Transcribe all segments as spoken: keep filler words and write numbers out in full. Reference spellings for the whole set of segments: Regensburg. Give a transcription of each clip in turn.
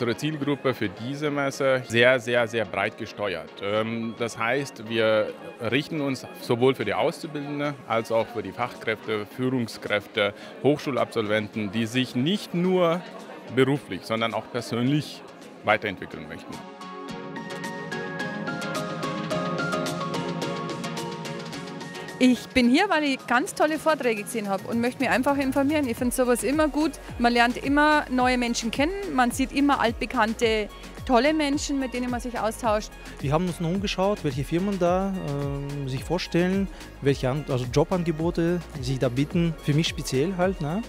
unsere Zielgruppe für diese Messe sehr, sehr, sehr breit gesteuert. Das heißt, wir richten uns sowohl für die Auszubildenden als auch für die Fachkräfte, Führungskräfte, Hochschulabsolventen, die sich nicht nur beruflich, sondern auch persönlich weiterentwickeln möchten. Ich bin hier, weil ich ganz tolle Vorträge gesehen habe und möchte mich einfach informieren. Ich finde sowas immer gut. Man lernt immer neue Menschen kennen, man sieht immer altbekannte, tolle Menschen, mit denen man sich austauscht. Wir haben uns noch umgeschaut, welche Firmen da äh, sich vorstellen, welche An also Jobangebote sich da bieten, für mich speziell halt, ne?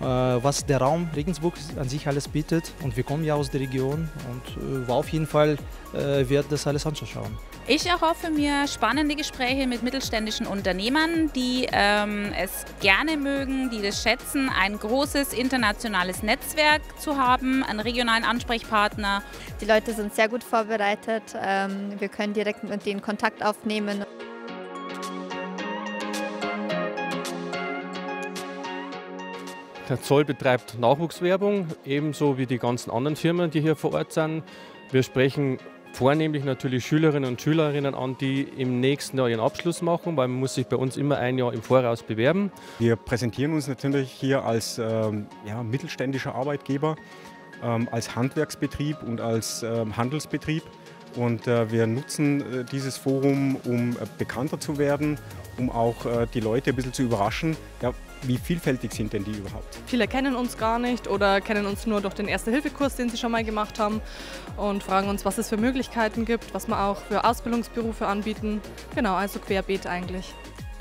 äh, was der Raum Regensburg an sich alles bietet. Und wir kommen ja aus der Region und äh, war auf jeden Fall äh, wert, das alles anzuschauen. Ich erhoffe mir spannende Gespräche mit mittelständischen Unternehmern, die ähm, es gerne mögen, die das schätzen, ein großes internationales Netzwerk zu haben, einen regionalen Ansprechpartner. Die Leute sind sehr gut vorbereitet, ähm, wir können direkt mit denen Kontakt aufnehmen. Der Zoll betreibt Nachwuchswerbung, ebenso wie die ganzen anderen Firmen, die hier vor Ort sind. Wir sprechen vornehmlich natürlich Schülerinnen und Schülerinnen an, die im nächsten Jahr ihren Abschluss machen, weil man muss sich bei uns immer ein Jahr im Voraus bewerben. Wir präsentieren uns natürlich hier als ähm, ja, mittelständischer Arbeitgeber, ähm, als Handwerksbetrieb und als ähm, Handelsbetrieb. Und äh, wir nutzen äh, dieses Forum, um äh, bekannter zu werden, um auch äh, die Leute ein bisschen zu überraschen. Ja, wie vielfältig sind denn die überhaupt? Viele kennen uns gar nicht oder kennen uns nur durch den Erste-Hilfe-Kurs, den sie schon mal gemacht haben, und fragen uns, was es für Möglichkeiten gibt, was wir auch für Ausbildungsberufe anbieten. Genau, also querbeet eigentlich.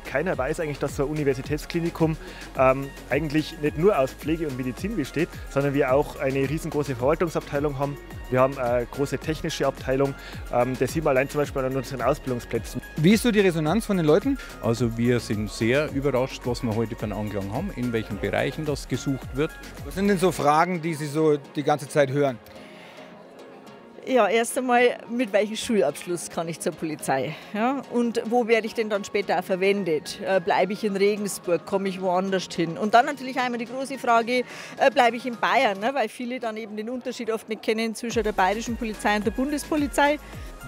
Keiner weiß eigentlich, dass so ein Universitätsklinikum ähm, eigentlich nicht nur aus Pflege und Medizin besteht, sondern wir auch eine riesengroße Verwaltungsabteilung haben. Wir haben eine große technische Abteilung. Ähm, das sieht man allein zum Beispiel an unseren Ausbildungsplätzen. Wie ist so die Resonanz von den Leuten? Also wir sind sehr überrascht, was wir heute für einen Anklang haben, in welchen Bereichen das gesucht wird. Was sind denn so Fragen, die Sie so die ganze Zeit hören? Ja, erst einmal, mit welchem Schulabschluss kann ich zur Polizei? Ja? Und wo werde ich denn dann später auch verwendet? Bleibe ich in Regensburg? Komme ich woanders hin? Und dann natürlich einmal die große Frage, bleibe ich in Bayern? Ne? Weil viele dann eben den Unterschied oft nicht kennen zwischen der bayerischen Polizei und der Bundespolizei.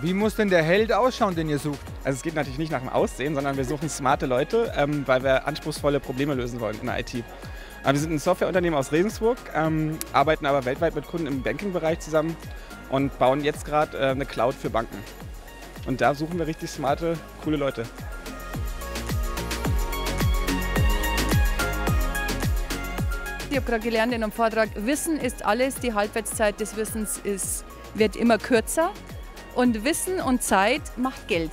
Wie muss denn der Held ausschauen, den ihr sucht? Also es geht natürlich nicht nach dem Aussehen, sondern wir suchen smarte Leute, ähm, weil wir anspruchsvolle Probleme lösen wollen in der I T. Aber wir sind ein Softwareunternehmen aus Regensburg, ähm, arbeiten aber weltweit mit Kunden im Banking-Bereich zusammen und bauen jetzt gerade äh, eine Cloud für Banken. Und da suchen wir richtig smarte, coole Leute. Ich habe gerade gelernt in einem Vortrag, Wissen ist alles, die Halbwertszeit des Wissens ist, wird immer kürzer. Und Wissen und Zeit macht Geld.